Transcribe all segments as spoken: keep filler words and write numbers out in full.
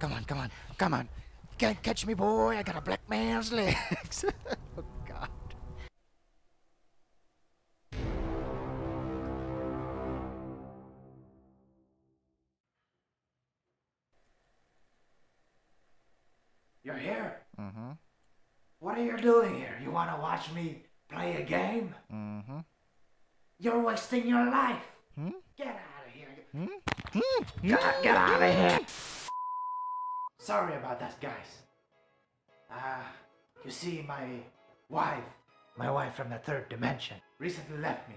Come on, come on, come on. You can't catch me, boy. I got a black man's legs. Oh, God. You're here? Mm-hmm. What are you doing here? You want to watch me play a game? Mm-hmm. You're wasting your life. Hmm? Get out of here. Hmm? Hmm? God, get out of here. Sorry about that, guys. Ah, uh, you see, my wife, my wife from the third dimension, recently left me.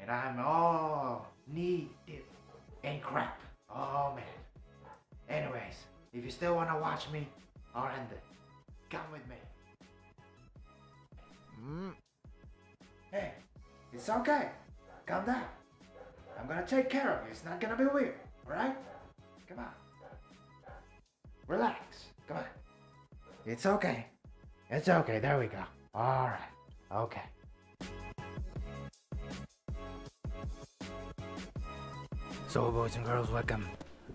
And I'm all knee deep in crap. Oh, man. Anyways, if you still want to watch me, I'll end it. Come with me. Mm. Hey, it's okay. Calm down. I'm gonna take care of you. It's not gonna be weird, alright? Come on. Relax. Come on. It's okay. It's okay. There we go. Alright. Okay. So, boys and girls, welcome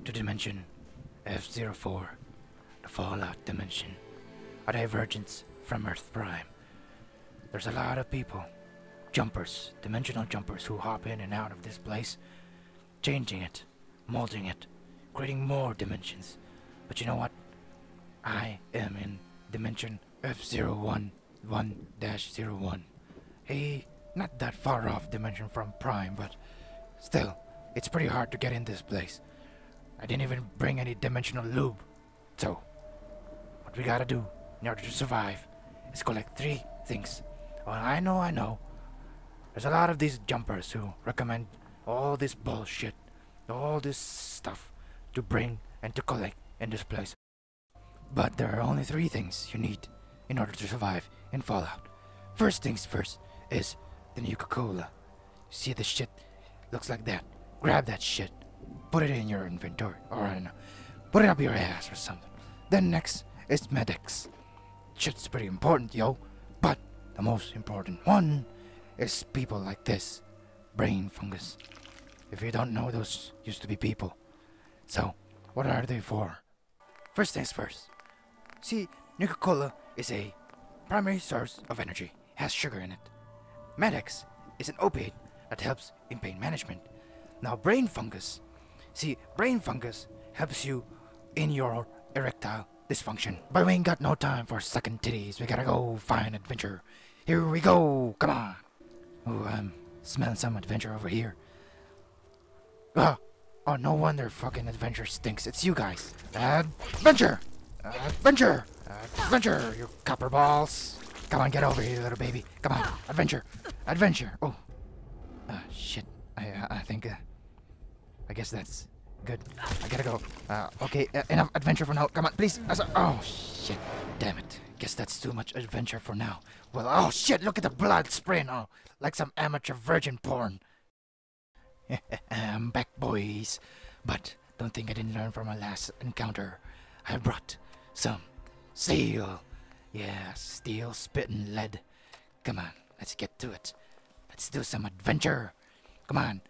to Dimension F zero four, the Fallout Dimension, a divergence from Earth Prime. There's a lot of people, jumpers, dimensional jumpers, who hop in and out of this place, changing it, molding it, creating more dimensions. But you know what? I am in Dimension F zero one one dash zero one. A not that far off dimension from Prime, but still, it's pretty hard to get in this place. I didn't even bring any dimensional lube. So, what we gotta do in order to survive is collect three things. Well, I know, I know. There's a lot of these jumpers who recommend all this bullshit, all this stuff to bring and to collect in this place. But there are only three things you need in order to survive in Fallout. First things first is the Nuka-Cola. See the shit? Looks like that. Grab that shit. Put it in your inventory. Or I don't know. Put it up your ass or something. Then next is Mad-X. Shit's pretty important, yo. But the most important one is people like this. Brain fungus. If you don't know, those used to be people. So, what are they for? First things first. See, Nuka-Cola is a primary source of energy, has sugar in it. Mad-X is an opiate that helps in pain management. Now, brain fungus. See, brain fungus helps you in your erectile dysfunction. But we ain't got no time for sucking titties. We gotta go find adventure. Here we go. Come on. Ooh, I'm smelling some adventure over here. Ah. Oh, no wonder fucking adventure stinks. It's you guys. Adventure! Adventure! Adventure, you copper balls. Come on, get over here, little baby. Come on, adventure. Adventure. Oh. Ah, shit. I, uh, I think, uh, I guess that's good. I gotta go. Uh, okay, uh, enough adventure for now. Come on, please. Oh, shit. Damn it. Guess that's too much adventure for now. Well, oh, shit. Look at the blood spraying. Oh, like some amateur virgin porn. I'm back, boys, but don't think I didn't learn from my last encounter. I brought some steel. Yeah, steel, spit, and lead. Come on, let's get to it. Let's do some adventure. Come on.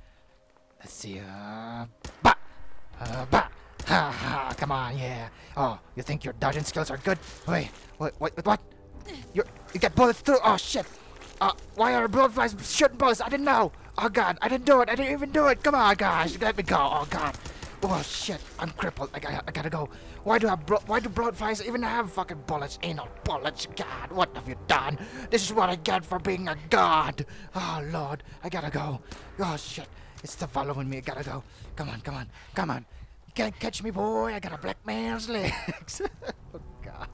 Let's see. Uh, bah! Uh, bah! Ha ha! Come on, yeah. Oh, you think your dodging skills are good? Wait, wait, wait, what? You're, you get bullets through? Oh, shit! Uh, why are bloodflies shooting bullets? I didn't know! Oh god, I didn't do it! I didn't even do it! Come on, guys! Let me go! Oh god! Oh shit! I'm crippled. I, I, I gotta go. Why do I bro Why do bloodflies even have fucking bullets? Anal bullets? God, what have you done? This is what I get for being a god! Oh lord, I gotta go. Oh shit! It's still following me. I gotta go. Come on, come on, come on! You can't catch me, boy! I got a black man's legs. Oh god.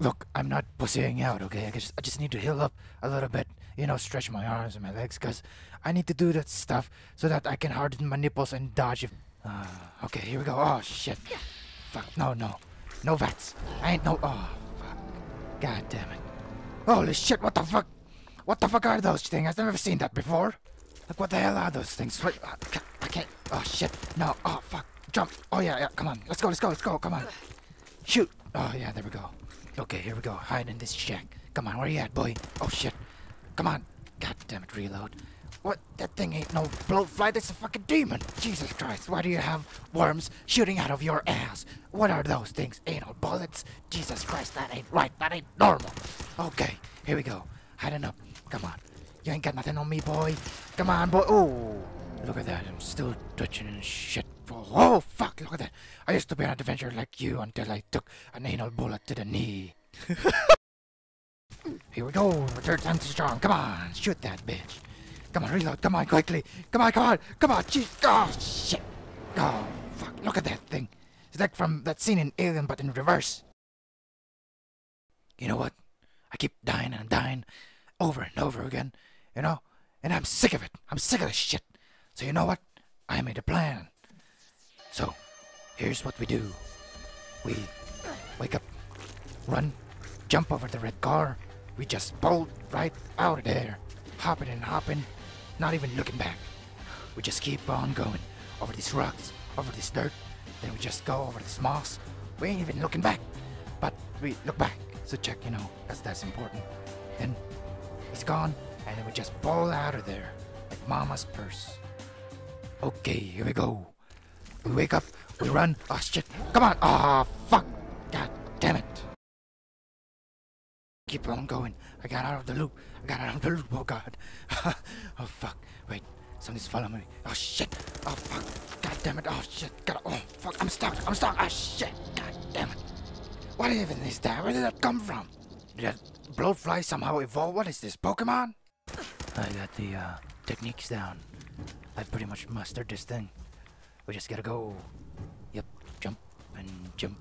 Look, I'm not pussying out, okay? I just, I just need to heal up a little bit. You know, stretch my arms and my legs, because I need to do that stuff so that I can harden my nipples and dodge if... Uh, okay, here we go. Oh, shit. Fuck, no, no. No vats. I ain't no... Oh, fuck. God damn it. Holy shit, what the fuck? What the fuck are those things? I've never seen that before. Like, what the hell are those things? Wait, I can't... Oh, shit. No. Oh, fuck. Jump. Oh, yeah, yeah. Come on. Let's go, let's go, let's go. Come on. Shoot. Oh, yeah, there we go. Okay, here we go. Hide in this shack. Come on, where you at, boy? Oh, shit. Come on. God damn it, reload. What? That thing ain't no blowfly, that's a fucking demon! Jesus Christ, why do you have worms shooting out of your ass? What are those things? Anal bullets? Jesus Christ, that ain't right, that ain't normal! Okay, here we go. Hiding up. Come on. You ain't got nothing on me, boy. Come on, boy. Oh, look at that. I'm still twitching and shit. Oh, fuck, look at that. I used to be an adventurer like you until I took an anal bullet to the knee. Here we go. Return time to strong. Come on, shoot that bitch. Come on, reload. Come on, quickly. Come on, come on. Come on, jeez. Oh, shit. Oh, fuck. Look at that thing. It's like from that scene in Alien, but in reverse. You know what? I keep dying and dying over and over again, you know? And I'm sick of it. I'm sick of this shit. So you know what? I made a plan. So, here's what we do. We wake up, run, jump over the red car. We just bolt right out of there. Hopping and hopping, not even looking back. We just keep on going. Over these rocks, over this dirt. Then we just go over this moss. We ain't even looking back. But we look back. So check, you know, that's that's important. Then it's gone, and then we just bowl out of there. Like mama's purse. Okay, here we go. We wake up, we run. Oh shit, come on. Oh fuck. God damn it. Keep on going. I got out of the loop. I got out of the loop. Oh god. Oh fuck. Wait, something's following me. Oh shit. Oh fuck. God damn it. Oh shit. God. Oh fuck. I'm stuck. I'm stuck. Oh shit. God damn it. What even is that? Where did that come from? Did that blowfly somehow evolve? What is this, Pokemon? I got the uh, techniques down. I pretty much mastered this thing. We just gotta go. Yep, jump and jump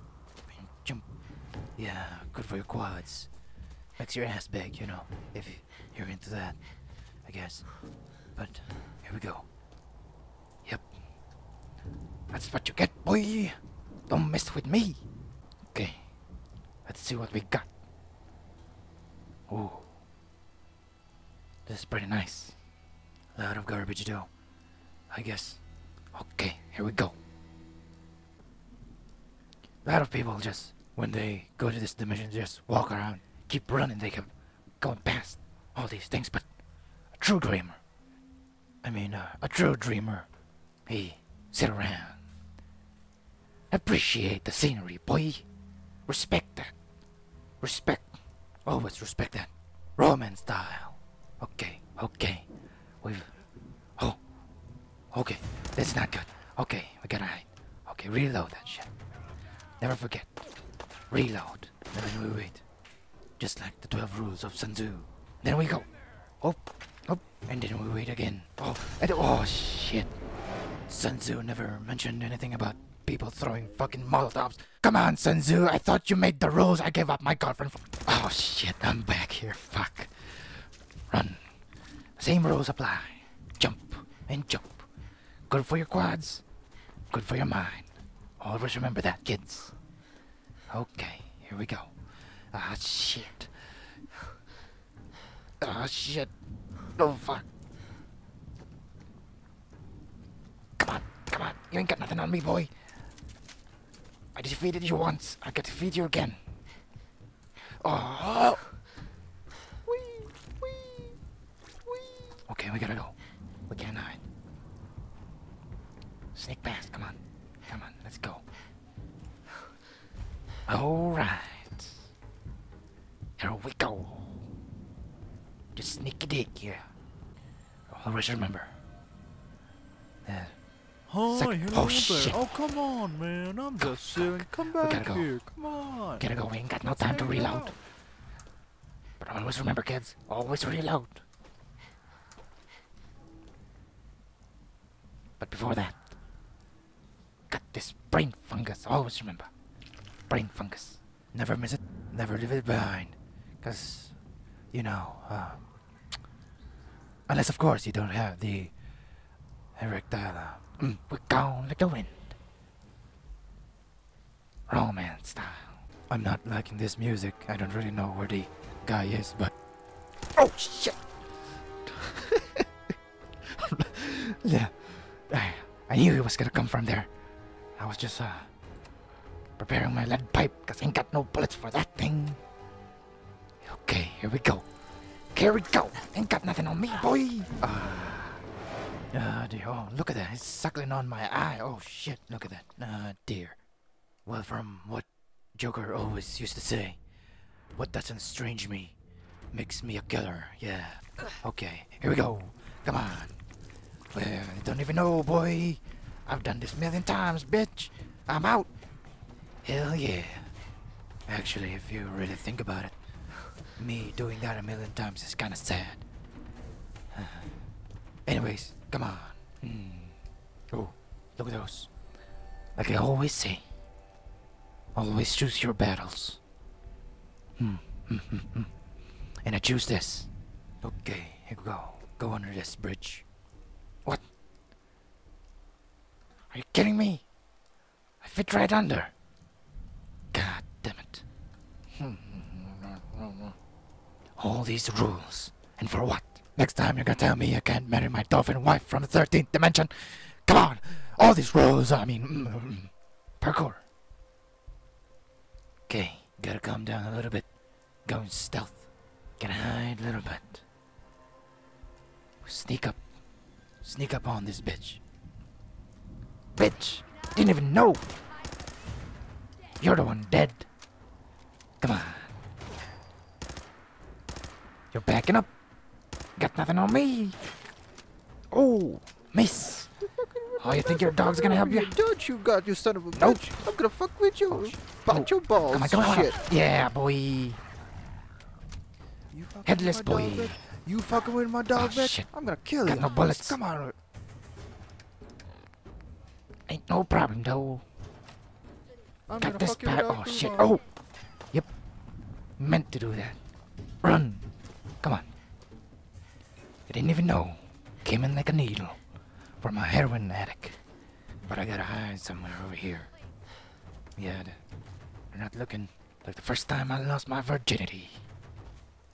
and jump. Yeah, good for your quads. Makes your ass big, you know, if you're into that, I guess. But here we go. Yep. That's what you get, boy. Don't mess with me. Okay. Let's see what we got. Ooh. This is pretty nice. A lot of garbage though, I guess. Okay, here we go. A lot of people just, when they go to this dimension, just walk around, keep running, they keep going past all these things, but a true dreamer, I mean, uh, a true dreamer, he sit around. Appreciate the scenery, boy. Respect that. Respect. Always respect that. Roman style. Okay, okay. We've... Oh. Okay, that's not good. Okay, we gotta hide. Okay, reload that shit. Never forget. Reload. And then we wait. Just like the twelve rules of Sun Tzu. Then we go. Oh, oh. And then we wait again. Oh, and oh shit. Sun Tzu never mentioned anything about people throwing fucking molotovs. Come on, Sun Tzu, I thought you made the rules. I gave up my girlfriend for... Oh shit, I'm back here, fuck. Run. Same rules apply. Jump and jump. Good for your quads. Good for your mind. Always remember that, kids. Okay, here we go. Ah shit. Ah shit. Oh fuck. Come on, come on. You ain't got nothing on me, boy. I defeated you once. I can defeat you again. Oh. Wee, wee, wee. Okay, we gotta go. We can't hide. Sneak past. Come on, come on. Let's go. All right. Here we go. Just sneaky dick here. Always remember. Yeah. Oh, like, oh shit. Oh come on, man, I'm God, just sitting. Fuck. Come back go. Here, come on. Gotta go, we ain't got no time to reload. But always remember, kids, always reload. But before that, got this brain fungus, always remember. Brain fungus. Never miss it, never leave it behind. Cause, you know, uh, unless of course you don't have the erectile. Uh, Mm, we're gone like the wind. Romance style. I'm not liking this music. I don't really know where the guy is, but... Oh, shit! Yeah. I, I knew it was gonna come from there. I was just, uh... preparing my lead pipe, because I ain't got no bullets for that thing. Okay, here we go. Here we go! Ain't got nothing on me, boy! Ah... Uh, Ah, oh, dear. Oh, look at that. It's suckling on my eye. Oh, shit. Look at that. Ah, oh, dear. Well, from what Joker always used to say, what doesn't estrange me makes me a killer. Yeah. Okay. Here we go. Come on. Well, I don't even know, boy. I've done this a million times, bitch. I'm out. Hell yeah. Actually, if you really think about it, me doing that a million times is kind of sad. Anyways, come on. Mm. Oh, look at those. Like I always say, always choose your battles. Hmm. And I choose this. Okay, here we go. Go under this bridge. What? Are you kidding me? I fit right under. God damn it. All these rules. And for what? Next time you're gonna tell me I can't marry my dolphin wife from the thirteenth dimension. Come on! All these rules, I mean... Mm, mm, parkour. Okay, gotta calm down a little bit. Going stealth. Gotta hide a little bit. Sneak up. Sneak up on this bitch. Bitch! Didn't even know! You're the one dead. Come on. You're backing up. Got nothing on me. Oh, miss. Oh, you think your dog's gonna help you? Don't you got you son of a nope. bitch? I'm gonna fuck with you. Oh, Bite oh. your balls. Come on, come on. Shit. Yeah, boy. You Headless boy. Dog, you fucking with my dog, oh, bitch? I'm gonna kill got you. Got no bullets. Come on. Ain't no problem though. I'm got this bag. Oh shit. Long. Oh. Yep. Meant to do that. Run. Come on. Didn't even know. Came in like a needle from a heroin addict. But I gotta hide somewhere over here. Yeah, they're not looking. Like the first time I lost my virginity.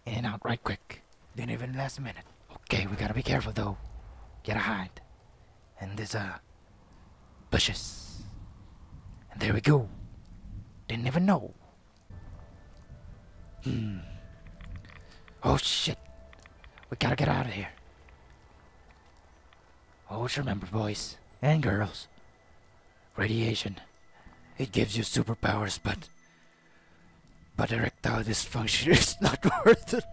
In and out right quick. Didn't even last a minute. Okay, we gotta be careful though. Gotta hide. And there's uh bushes. And there we go. Didn't even know. Hmm. Oh shit. We gotta get out of here. Always remember, boys and girls. Radiation. It gives you superpowers, but... But erectile dysfunction is not worth it.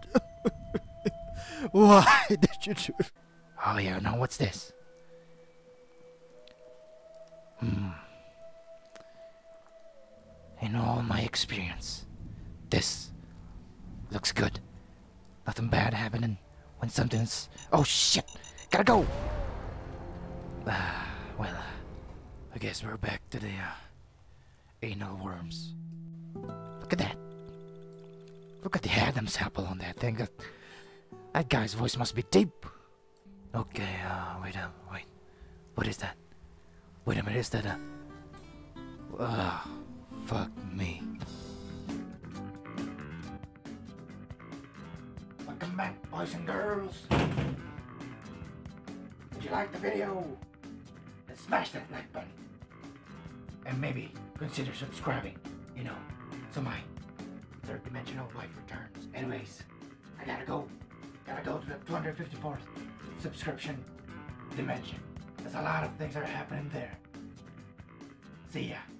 Why did you do it? Oh yeah, now what's this? Hmm. In all my experience, this looks good. Nothing bad happening. When something's... Oh shit! Gotta go! Ah, well, uh, I guess we're back to the uh, anal worms. Look at that! Look at the Adam's apple on that thing. That, that guy's voice must be deep. Okay, uh, wait up, uh, wait. What is that? Wait a minute, is that a... Ah, uh, fuck me. Welcome back, boys and girls. Did you like the video? Then smash that like button. And maybe consider subscribing, you know, so my third dimensional life returns. Anyways, I gotta go. Gotta go to the two hundred fifty-fourth subscription dimension. There's a lot of things that are happening there. See ya.